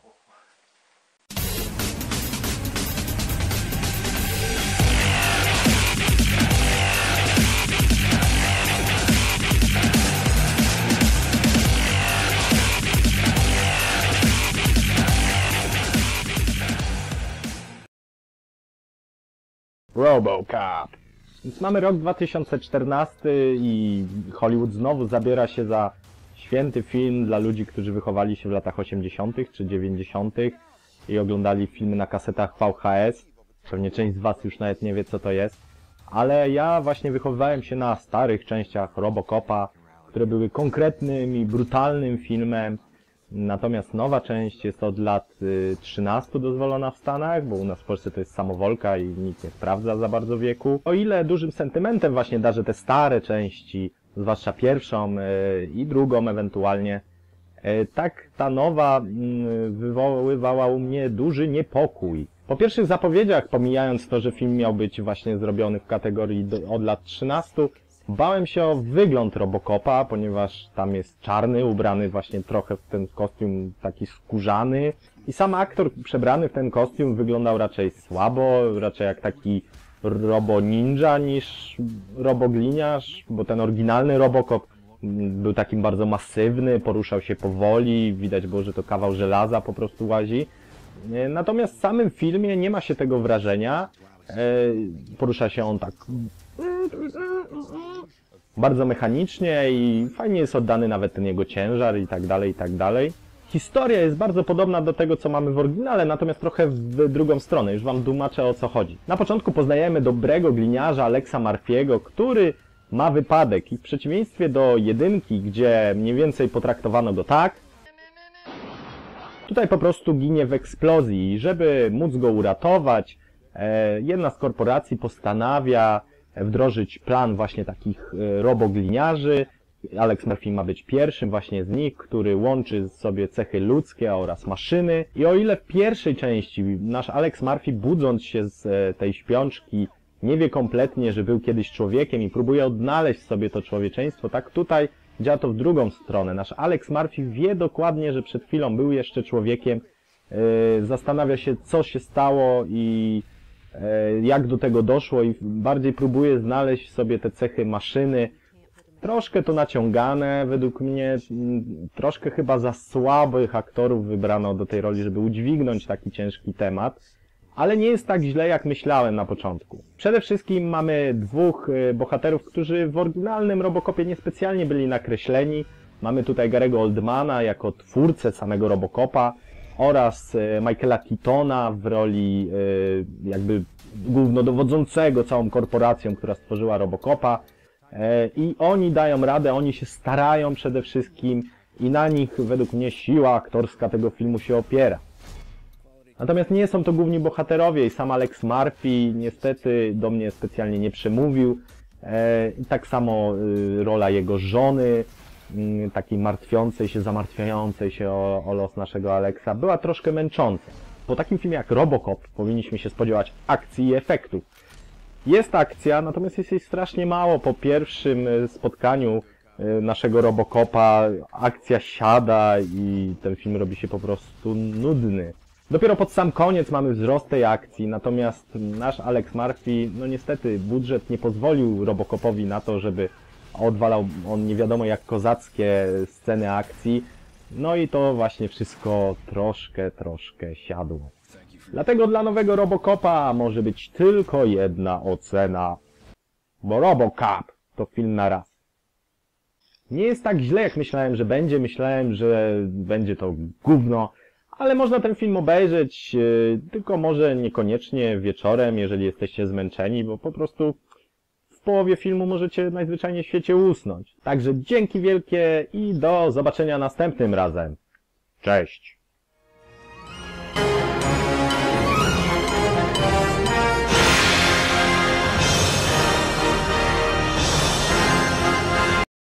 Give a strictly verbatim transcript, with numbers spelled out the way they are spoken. samochód. RoboCop. Więc mamy rok dwa tysiące czternasty i Hollywood znowu zabiera się za święty film dla ludzi, którzy wychowali się w latach osiemdziesiątych czy dziewięćdziesiątych i oglądali filmy na kasetach V H S. Pewnie część z was już nawet nie wie, co to jest. Ale ja właśnie wychowywałem się na starych częściach RoboCopa, które były konkretnym i brutalnym filmem. Natomiast nowa część jest od lat trzynastu dozwolona w Stanach, bo u nas w Polsce to jest samowolka i nikt nie sprawdza za bardzo wieku. O ile dużym sentymentem właśnie darzę te stare części, zwłaszcza pierwszą i drugą ewentualnie, tak ta nowa wywoływała u mnie duży niepokój. Po pierwszych zapowiedziach, pomijając to, że film miał być właśnie zrobiony w kategorii od lat trzynastu, bałem się o wygląd RoboCopa, ponieważ tam jest czarny, ubrany właśnie trochę w ten kostium taki skórzany i sam aktor przebrany w ten kostium wyglądał raczej słabo, raczej jak taki robo-ninja niż robogliniarz, bo ten oryginalny RoboCop był takim bardzo masywny, poruszał się powoli, widać było, że to kawał żelaza po prostu łazi. Natomiast w samym filmie nie ma się tego wrażenia, porusza się on tak bardzo mechanicznie i fajnie jest oddany nawet ten jego ciężar i tak dalej, i tak dalej. Historia jest bardzo podobna do tego, co mamy w oryginale, natomiast trochę w drugą stronę. Już wam tłumaczę, o co chodzi. Na początku poznajemy dobrego gliniarza Alexa Murphy'ego, który ma wypadek i w przeciwieństwie do jedynki, gdzie mniej więcej potraktowano go tak, tutaj po prostu ginie w eksplozji i żeby móc go uratować, jedna z korporacji postanawia wdrożyć plan właśnie takich robogliniarzy. Alex Murphy ma być pierwszym właśnie z nich, który łączy sobie cechy ludzkie oraz maszyny. I o ile w pierwszej części nasz Alex Murphy, budząc się z tej śpiączki, nie wie kompletnie, że był kiedyś człowiekiem i próbuje odnaleźć sobie to człowieczeństwo, tak tutaj działa to w drugą stronę. Nasz Alex Murphy wie dokładnie, że przed chwilą był jeszcze człowiekiem, zastanawia się, co się stało i jak do tego doszło i bardziej próbuje znaleźć sobie te cechy maszyny. Troszkę to naciągane, według mnie, troszkę chyba za słabych aktorów wybrano do tej roli, żeby udźwignąć taki ciężki temat, ale nie jest tak źle, jak myślałem na początku. Przede wszystkim mamy dwóch bohaterów, którzy w oryginalnym RoboCopie niespecjalnie byli nakreśleni. Mamy tutaj Gary'ego Oldmana jako twórcę samego RoboCopa oraz Michaela Keatona w roli jakby głównodowodzącego całą korporacją, która stworzyła RoboCopa. I oni dają radę, oni się starają przede wszystkim i na nich według mnie siła aktorska tego filmu się opiera. Natomiast nie są to główni bohaterowie i sam Alex Murphy niestety do mnie specjalnie nie przemówił. Tak samo rola jego żony, takiej martwiącej się, zamartwiającej się o, o los naszego Alexa, była troszkę męcząca. Po takim filmie jak RoboCop powinniśmy się spodziewać akcji i efektów. Jest akcja, natomiast jest jej strasznie mało. Po pierwszym spotkaniu naszego RoboCopa akcja siada i ten film robi się po prostu nudny. Dopiero pod sam koniec mamy wzrost tej akcji, natomiast nasz Alex Murphy, no niestety budżet nie pozwolił RoboCopowi na to, żeby odwalał on nie wiadomo jak kozackie sceny akcji. No i to właśnie wszystko troszkę, troszkę siadło. Dlatego dla nowego RoboCopa może być tylko jedna ocena. Bo RoboCop to film na raz. Nie jest tak źle, jak myślałem, że będzie. Myślałem, że będzie to gówno. Ale można ten film obejrzeć, tylko może niekoniecznie wieczorem, jeżeli jesteście zmęczeni, bo po prostu w połowie filmu możecie najzwyczajniej w świecie usnąć. Także dzięki wielkie i do zobaczenia następnym razem. Cześć!